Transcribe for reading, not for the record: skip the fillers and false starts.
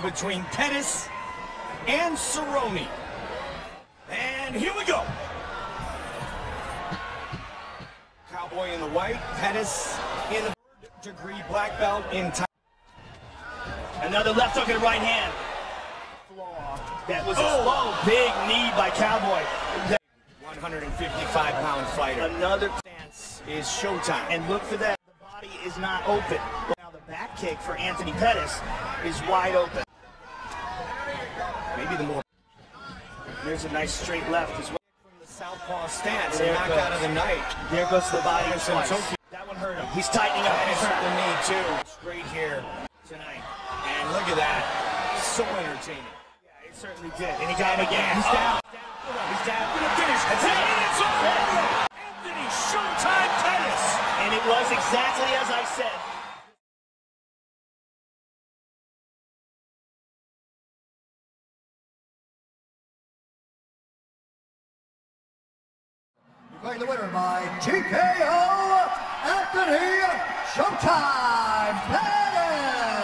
battle between Pettis and Cerrone. And here we go. Cowboy in the white, Pettis in the third-degree black belt in time. Another left hook and right hand. That was a slow, big knee by Cowboy. 155-pound fighter. Another stance is Showtime. And look for that. The body is not open. Now the back kick for Anthony Pettis is wide open. Maybe the more. There's a nice straight left as well. From the southpaw stance, and knocked out of the night. There goes the body twice. That one hurt him. He's tightening up. And it hurt the knee too. Straight here tonight. And look at that. So entertaining. Certainly did. And he got him again. He's down. He's down. He's going to finish. And it's over. Anthony Showtime Pettis. And it was exactly as I said. You're playing the winner by TKO Anthony Showtime Pettis.